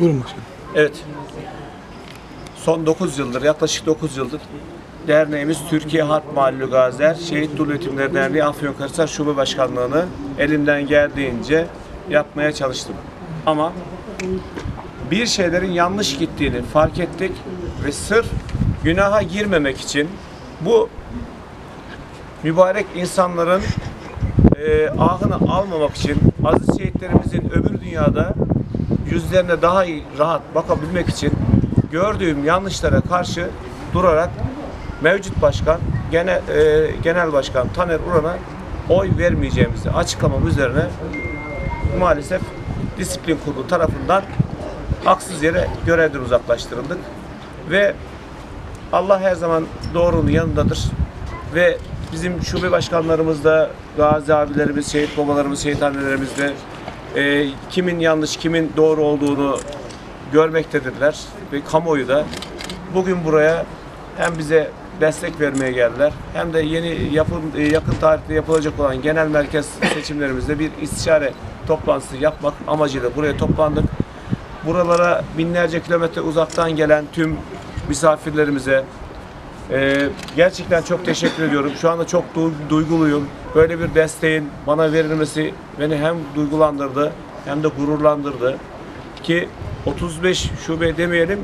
Buyurun başkanım. Evet. Son 9 yıldır, yaklaşık 9 yıldır derneğimiz Türkiye Harp Malulü Gaziler Şehit Dul ve Yetimleri Derneği Afyonkarahisar Şube Başkanlığı'nı elimden geldiğince yapmaya çalıştım. Ama bir şeylerin yanlış gittiğini fark ettik ve sırf günaha girmemek için bu mübarek insanların ahını almamak için, aziz şehitlerimizin öbür dünyada yüzlerine daha iyi, rahat bakabilmek için gördüğüm yanlışlara karşı durarak mevcut başkan, genel başkan Taner Uran'a oy vermeyeceğimizi açıklamam üzerine maalesef disiplin kurulu tarafından haksız yere görevden uzaklaştırıldık. Ve Allah her zaman doğrunun yanındadır. Ve bizim şube başkanlarımız da, gazi abilerimiz, şehit babalarımız, şehit annelerimiz de kimin yanlış, kimin doğru olduğunu görmektedirler. Ve kamuoyu da bugün buraya hem bize destek vermeye geldiler, hem de yeni yakın tarihte yapılacak olan genel merkez seçimlerimizde bir istişare toplantısı yapmak amacıyla buraya toplandık. Buralara binlerce kilometre uzaktan gelen tüm misafirlerimize gerçekten çok teşekkür ediyorum. Şu anda çok duyguluyum. Böyle bir desteğin bana verilmesi beni hem duygulandırdı hem de gururlandırdı. Ki 35 şube demeyelim,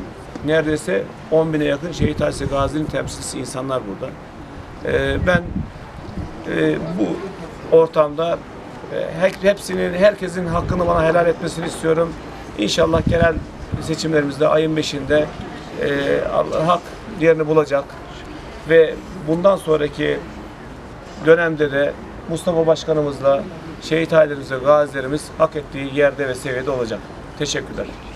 neredeyse 10.000'e yakın şehit hadise gazinin temsilcisi insanlar burada. Ben bu ortamda herkesin hakkını bana helal etmesini istiyorum. İnşallah genel seçimlerimizde ayın 5'inde hak yerini bulacak ve bundan sonraki dönemde de Mustafa Başkanımızla şehit ailelerimize, gazilerimiz hak ettiği yerde ve seviyede olacak. Teşekkürler.